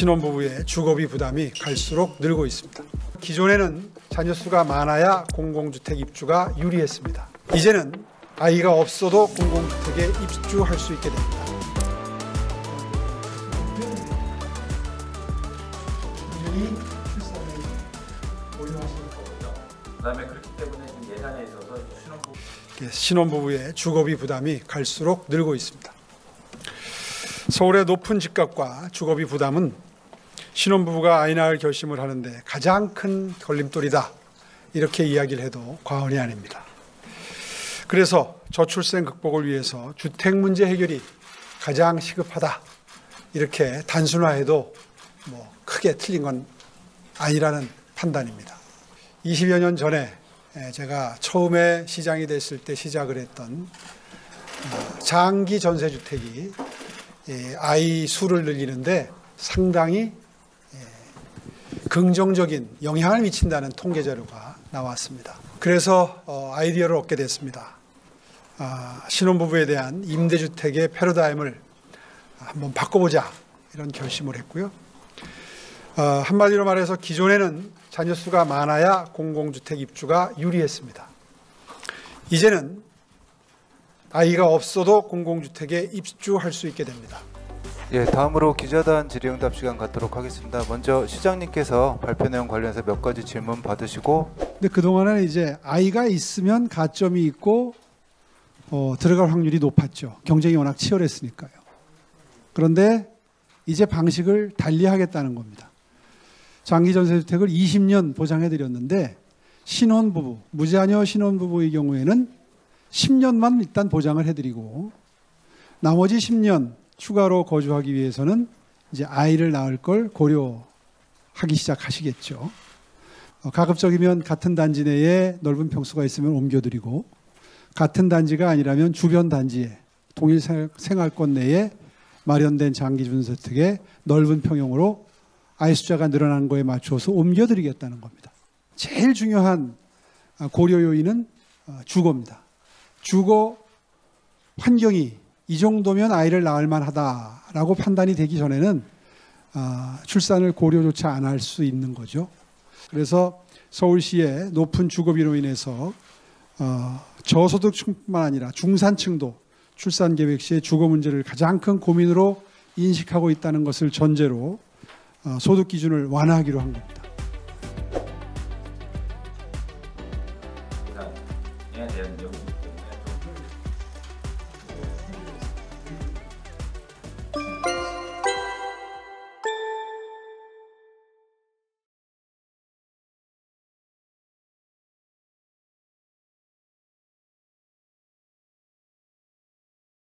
신혼부부의 주거비 부담이 갈수록 늘고 있습니다. 기존에는 자녀 수가 많아야 공공주택 입주가 유리했습니다. 이제는 아이가 없어도 공공주택에 입주할 수 있게 됩니다. 그다음에 그렇기 때문에 예산에 있어서 신혼부부의 주거비 부담이 갈수록 늘고 있습니다. 서울의 높은 집값과 주거비 부담은 신혼부부가 아이 낳을 결심을 하는데 가장 큰 걸림돌이다, 이렇게 이야기를 해도 과언이 아닙니다. 그래서 저출생 극복을 위해서 주택 문제 해결이 가장 시급하다, 이렇게 단순화해도 뭐 크게 틀린 건 아니라는 판단입니다. 20여 년 전에 제가 처음에 시장이 됐을 때 시작을 했던 장기 전세주택이 아이 수를 늘리는데 상당히 긍정적인 영향을 미친다는 통계 자료가 나왔습니다. 그래서 아이디어를 얻게 됐습니다. 신혼부부에 대한 임대주택의 패러다임을 한번 바꿔보자, 이런 결심을 했고요. 한마디로 말해서 기존에는 자녀 수가 많아야 공공주택 입주가 유리했습니다. 이제는 아이가 없어도 공공주택에 입주할 수 있게 됩니다. 예, 다음으로 기자단 질의응답 시간 갖도록 하겠습니다. 먼저 시장님께서 발표 내용 관련해서 몇 가지 질문 받으시고. 근데 그동안은 이제 아이가 있으면 가점이 있고 들어갈 확률이 높았죠. 경쟁이 워낙 치열했으니까요. 그런데 이제 방식을 달리하겠다는 겁니다. 장기 전세주택을 20년 보장해드렸는데 신혼부부, 무자녀 신혼부부의 경우에는 10년만 일단 보장을 해드리고 나머지 10년 추가로 거주하기 위해서는 이제 아이를 낳을 걸 고려하기 시작하시겠죠. 가급적이면 같은 단지 내에 넓은 평수가 있으면 옮겨드리고 같은 단지가 아니라면 주변 단지에 동일 생활권 내에 마련된 장기 전세주택의 넓은 평형으로 아이 숫자가 늘어난 거에 맞춰서 옮겨드리겠다는 겁니다. 제일 중요한 고려 요인은 주거입니다. 주거 환경이 이 정도면 아이를 낳을 만하다라고 판단이 되기 전에는 출산을 고려조차 안 할 수 있는 거죠. 그래서 서울시의 높은 주거비로 인해서 저소득층뿐만 아니라 중산층도 출산 계획 시에 주거 문제를 가장 큰 고민으로 인식하고 있다는 것을 전제로 소득 기준을 완화하기로 한 겁니다.